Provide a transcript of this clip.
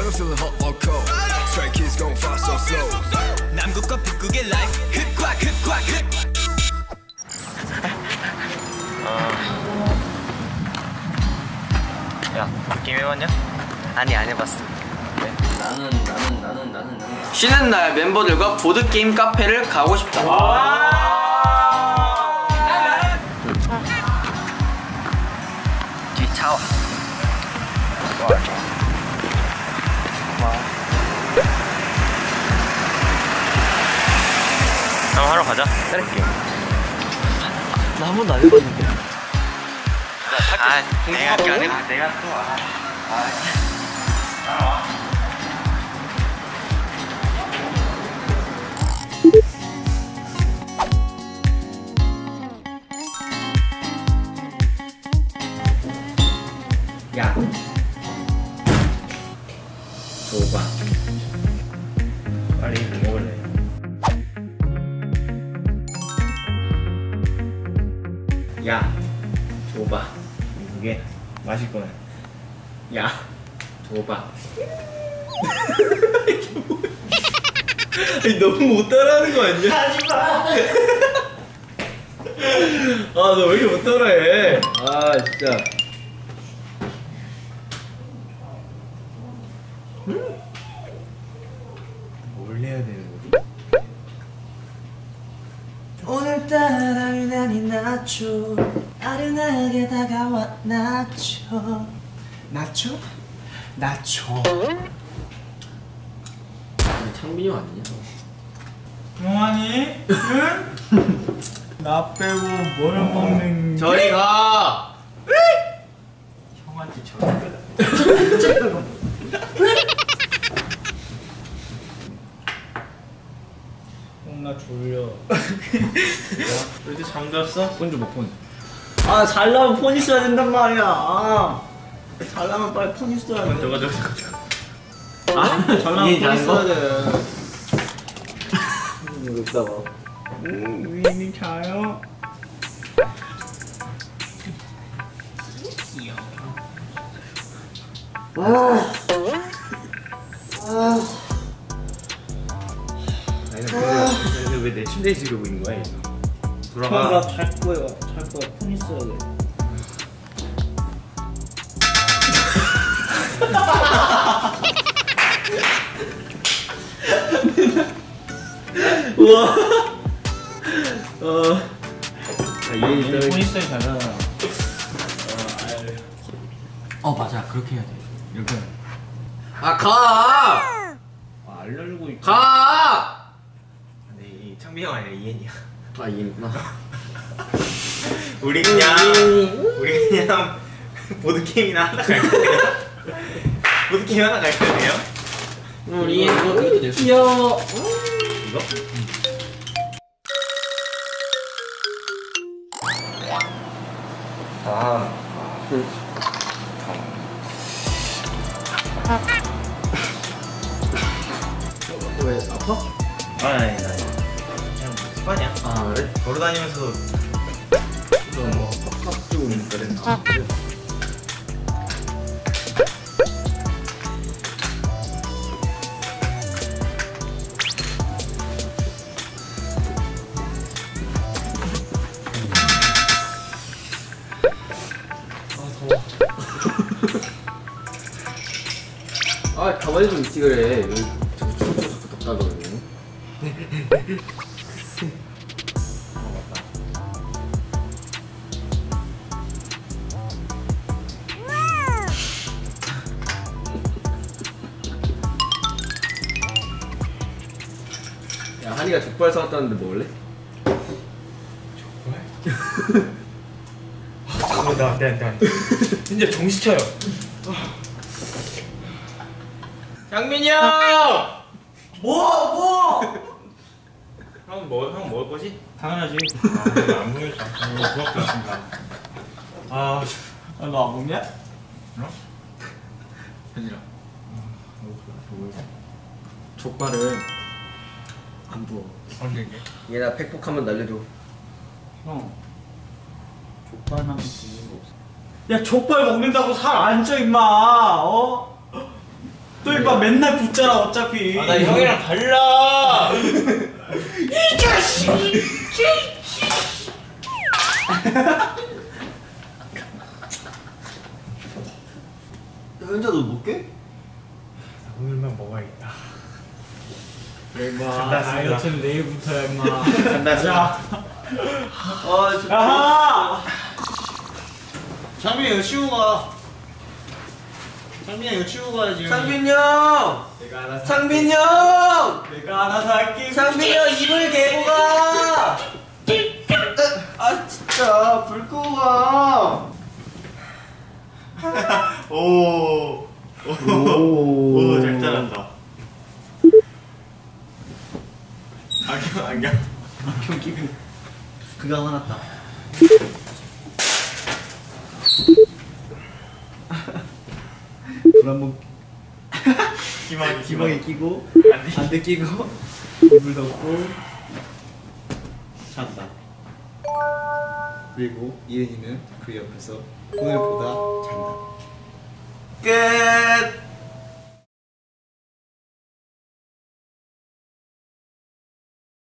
but I'm feeling hot or cold. Straight kids gon' fly so slow. 남극과 북극의 life. 흑과 흑과 흑. 야, 게임 해봤냐? 아니 안 해봤어. 네. 나는 쉬는 날 멤버들과 보드게임 카페를 가고 싶다. 뒤차와 한번 하러 가자. 그럴게. 나 한 번도 안 해봤는데. 아, 내가 또 안 해봤는데. 내가 또 야, 줘봐. 빨리 먹을래. 야, 줘봐. 이게 마실 거야. 야, 줘봐. 아니, 너무 못 따라하는 거 아니야? 하지 마. 아, 너 왜 이렇게 못 따라해? 아, 진짜. 뭘 해야 되는 거지? 오늘따라 유난히 나초 아련하게 다가와 나초 나초? 나초 창빈이 형 아니냐? 용환이? 응? 나 빼고 뭘 먹는 게? 저리가! 형한테 저리가 나 졸려. 왜 이렇게 잠겼어? 폰 좀 봐, 폰. 아, 잘 나면 폰 있어야 된단 말이야. 아, 잘 나면 빨리 폰 있어야 돼. 저거. 아, 잘 나면 폰 있어야 돼. 이거 있다 봐. 위인이 자요. 귀여워. 왜 내 침대에 지르고 있는 거야? 돌아가. 잘 거야. 잘 거야. 폰 있어야 돼. 우와. 폰 있어야 잘하잖아. 맞아. 그렇게 해야 돼. 이렇게. 아, 가. 아, 알려주고 있고. 가. 창빈이 형 아니라 이엔이야. 아, 이엔이구나. 우리 그냥 보드게임이나 하나 갈까요? 보드게임 하나 갈까요? 돼요? 우리 이엔 이거 되게 됐어. 귀여워. 이거? 왜 아파? 아니. 아니야. 아, 그래? 걸어다니면서 좀 뭐 팍팍 뛰고 오니까 그랬나? 더워. 아, 가만히 좀 있지 그래. 여기 자꾸 촉촉촉 덥다 그러거든. 야, 한이가 족발 사왔다는데 먹을래? 족발? 아, 잠깐만, 나. 진짜 정신 차려. 장민이 형! 뭐? 형 먹을 거지? 당연하지. 아, 내가 안 보여줘. 부럽게 하신다. 아, 너 안 먹냐? 어? 현진아. 족발은 안 부어. 얘나 백복 한번 날려줘. 형, 족발만 드시는 거 없어. 야, 족발 먹는다고 살 안 쪄 임마. 어? 그러니까 맨날 붙잖아 어차피. 아, 나 형이랑 달라. 이 자식. 현자도 못 깨? 오늘만 먹어야겠다. 임마 다이어트는 내일부터야 임마. 간다. 아, 창빈이 이거 치우고 가. 창빈이 이거 치우고 가야지. 창빈이 형! 내가 하나 살게. 창빈이 형! 내가 하나 살게. 창빈이 형 입을 개고 가! 아 진짜 불 끄고 가. 오. 오, 잘 자란다. 안경, 안경. 안경 끼고. 그가 화났다. 불 한번 기막에 끼고, 안대 끼고, 이불 덮고 잤다. 그리고 이은이는 그 옆에서 오늘 보다 잔다. 끝!